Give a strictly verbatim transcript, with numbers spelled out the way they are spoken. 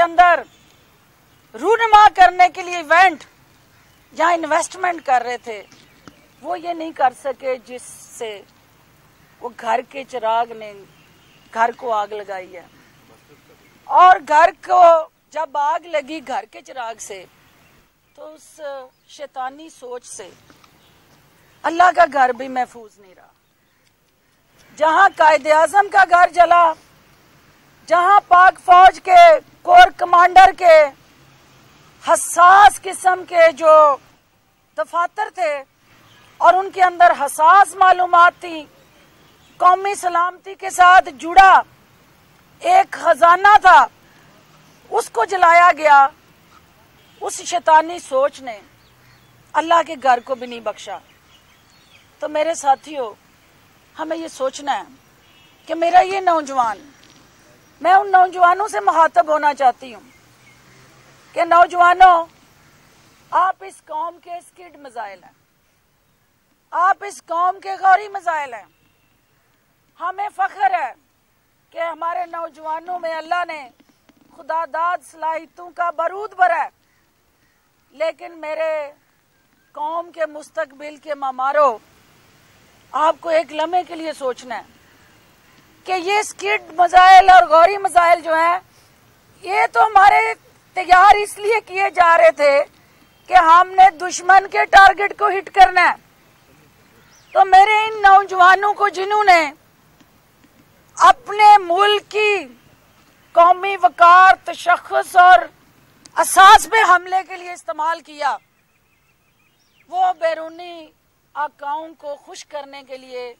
के अंदर रूनमा करने के लिए इवेंट या इन्वेस्टमेंट कर रहे थे, वो ये नहीं कर सके जिससे वो घर के चिराग ने घर को आग लगाई है। और घर को जब आग लगी घर के चिराग से, तो उस शैतानी सोच से अल्लाह का घर भी महफूज नहीं रहा। जहां कायद आजम का घर जला, जहां पाक फौज के कोर कमांडर के हसास किस्म के जो दफातर थे और उनके अंदर हसास मालूमात थी, कौमी सलामती के साथ जुड़ा एक खजाना था, उसको जलाया गया। उस शैतानी सोच ने अल्लाह के घर को भी नहीं बख्शा। तो मेरे साथियों, हमें ये सोचना है कि मेरा ये नौजवान, मैं उन नौजवानों से मुखातब होना चाहती हूँ कि नौजवानों, आप इस कौम के स्किड मिसाइल हैं, आप इस कौम के गौरी मिसाइल हैं। हमें फख्र है कि हमारे नौजवानों में अल्लाह ने खुदादाद सलाहितों का बारूद भरा है, लेकिन मेरे कौम के मुस्तकबिल के मामारों, आपको एक लम्हे के लिए सोचना है कि ये स्किड मिसाइल और गौरी मिसाइल जो हैं, ये तो हमारे तैयार इसलिए किए जा रहे थे कि हमने दुश्मन के टारगेट को हिट करना है। तो मेरे इन नौजवानों को जिन्होंने अपने मुल्क की कौमी वकार, तशख्खुस और असास पे हमले के लिए इस्तेमाल किया, वो बैरूनी आकाओं को खुश करने के लिए